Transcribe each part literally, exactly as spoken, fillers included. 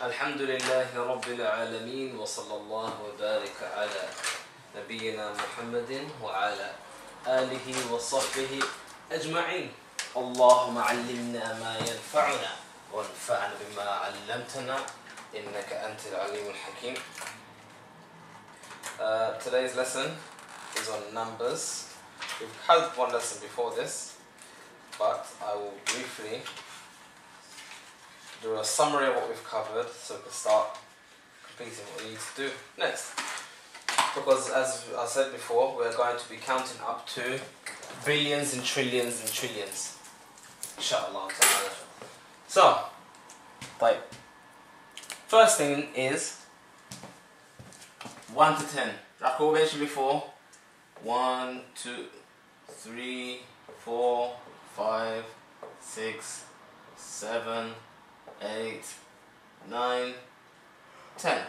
Alhamdulillah Rabbil Alameen wa sallallahu wa barika ala Nabiyyina Muhammadin wa ala alihi wa sahbihi ajma'in. Allahumma allimna ma yanfa'una wa anfa'na bima allamtana innaka antal alimul hakim. Uh, today's lesson is on numbers. We've had one lesson before this, but I will briefly do a summary of what we've covered so we can start completing what we need to do next. Because as I said before, we're going to be counting up to billions and trillions and trillions. Inshallah. So, like, first thing is one to ten. Like we mentioned before, one, two, three, four, five, six, seven, eight, nine, ten.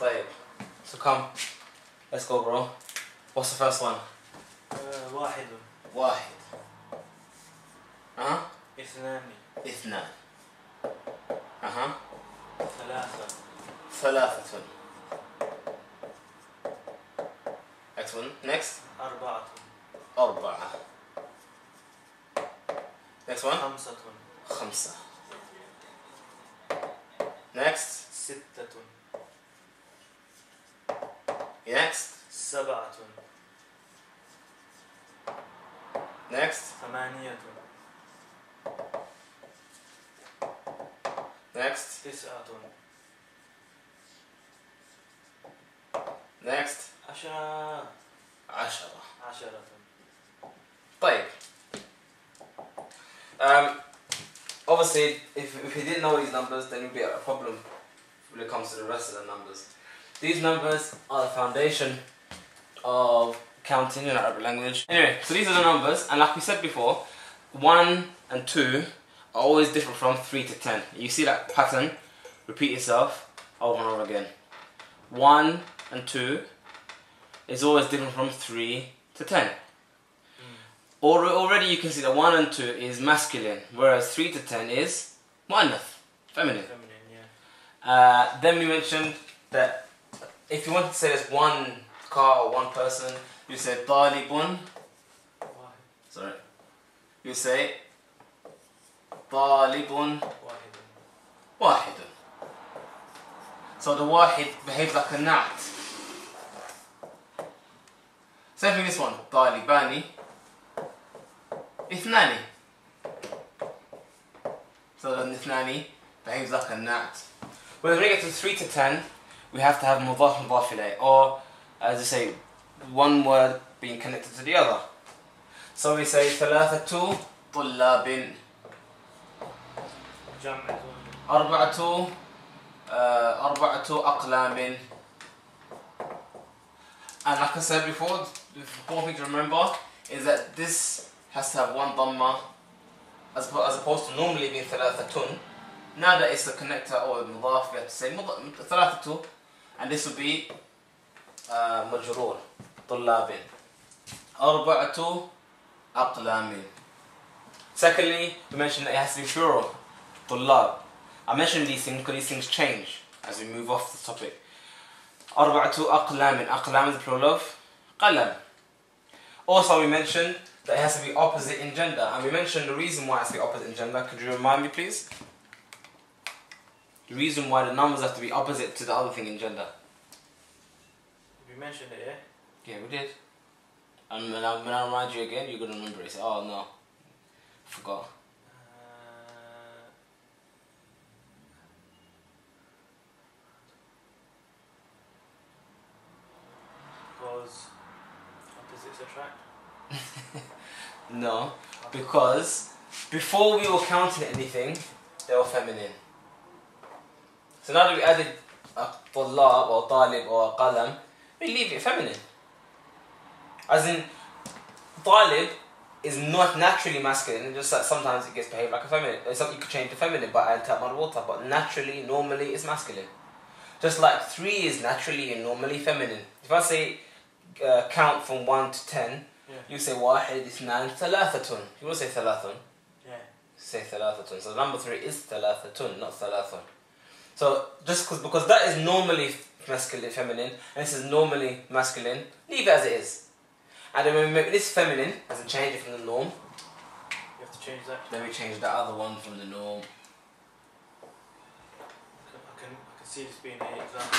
Babe, so come, let's go, bro. What's the first one? Uh, واحد. واحد. Uh-huh. اثنان. اثنان. Uh-huh. ثلاثة. ثلاثة. Excellent. Next. أربعة. أربعة. Next one. خمسة. خمسة. Next. ستة. Next. سبعة. Next. ثمانية. Next. تسعة. Next. عشرة. عشرة. عشرة. طيب. Um. Obviously, if, if he didn't know these numbers, then it would be a problem when it comes to the rest of the numbers. These numbers are the foundation of counting in Arabic language. Anyway, so these are the numbers, and like we said before, one and two are always different from three to ten. You see that pattern repeat itself over and over again. one and two is always different from three to ten. Already you can see that one and two is masculine, whereas three to ten is mu'annath, feminine. Feminine, yeah. Uh, then we mentioned that if you want to say it's one car or one person, you say talibun. Sorry. You say talibun wahidun. Wahidun. So the wahid behaves like a naat. Same thing this one, talibani. Ithnani. So then ithnani behaves like a gnat. When we get to three to ten, we have to have mudaf mudaf ilayh, or as I say, one word being connected to the other. So we say thalathatu tullabin. Arba'atu arba'atu aqlamin. And like I said before, the important thing to remember is that this has to have one dhamma, as, as opposed to normally being thalathatun. Now that it's the connector or the mudaf, we have to say thalathatun, and this will be uh, majroor, tullabin. Arba'atu aqlamin. Secondly, we mentioned that it has to be plural, tullab. I mentioned these things because these things change as we move off the topic. Arba'atu aqlamin. Aqlam is the plural of qalam. Also, we mentioned that it has to be opposite in gender, and we mentioned the reason why it has to be opposite in gender. Could you remind me, please? The reason why the numbers have to be opposite to the other thing in gender. We mentioned it, yeah? Yeah, we did. And when I, when I remind you again, you're going to remember it. Say, oh no, I forgot. Because opposites attract. No, because before we were counting anything, they were feminine. So now that we added طلاب or طالب or قلم, we leave it feminine. As in, طالب is not naturally masculine, just that sometimes it gets behaved like a feminine. It's something you could change to feminine, but but naturally, normally, it's masculine. Just like three is naturally and normally feminine. If I say uh, count from one to ten, you say واحد اثنان ثلاثة. You won't say ثلاثة. Yeah. Say ثلاثة. So number three is ثلاثة, not ثلاثة. So just cause, because that is normally masculine, feminine, and this is normally masculine, leave it as it is. And then when we make this feminine, as in change it from the norm. You have to change that. Then we change that other one from the norm. I can, I can see this being an example.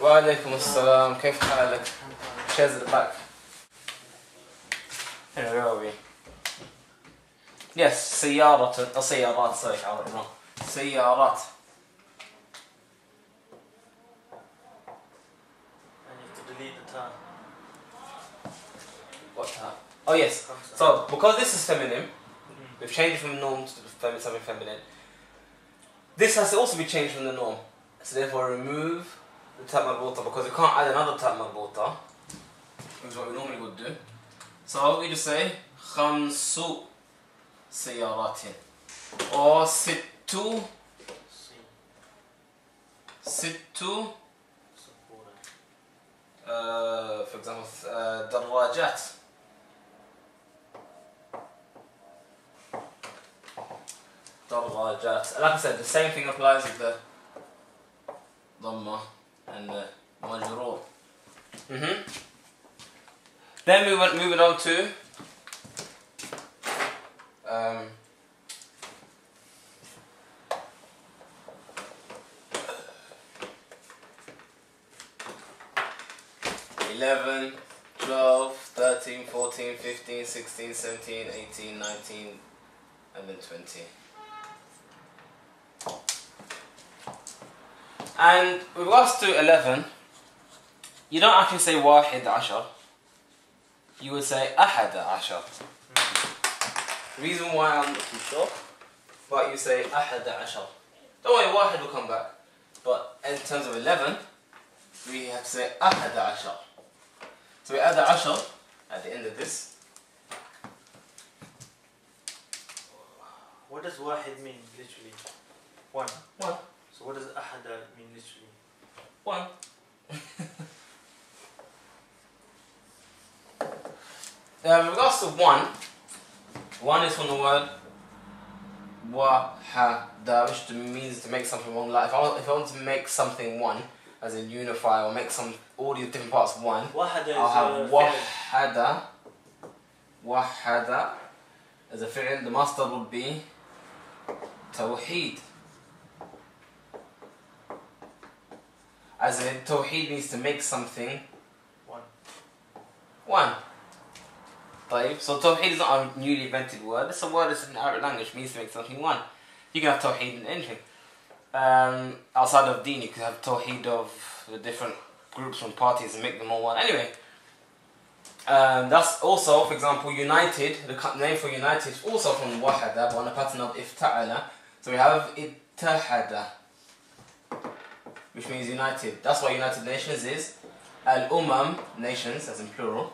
Wa alaikum as salam. Kayf halak? Chairs at the back. Anyway, where are we? Yes, سيارة. Oh, سيارات. Sorry, I don't know. سيارات. And you have to delete the ta. What ta? Oh yes. So because this is feminine, mm-hmm. we've changed from norm to feminine, something feminine. This has to also be changed from the norm. So therefore remove the ta marbota, because we can't add another ta marbota, which is what we normally would do. So we just say خمس سيارات or ستو ستو uh, for example uh, دراجات. دراجات and like I said, the same thing applies with the Dhamma and the Majroor. Mm-hmm. Then we went moving on to um, eleven, twelve, thirteen, fourteen, fifteen, sixteen, seventeen, eighteen, nineteen and then twenty. And with regards to eleven, you don't actually say wahid ashar, you would say ahada ashar. The reason why I'm not too sure, but you say ahada ashar. Don't worry, wahid will come back. But in terms of eleven, we have to say ahada ashar. So we add the ashar at the end of this. What does wahid mean literally? One. One. So what does ahada mean literally? One. Now with regards to one, one is from the word wahada, which means to make something one. Like if I, want, if I want to make something one, as in unify or make some all these different parts one, wahada I'll is have wahada. Wahada as a fi'l, the master would be Tawheed. As in, Tawheed means to make something one. One. So Tawheed is not a newly invented word. It's a word that's in the Arabic language, means to make something one. You can have Tawheed in anything. Um, outside of Deen, you could have Tawheed of the different groups and parties and make them all one. Anyway, um, that's also, for example, United. The name for United is also from wahada, but on a pattern of Ifta'ala. So we have Ittahada, which means united. That's why United Nations is Al-Umam, nations, as in plural.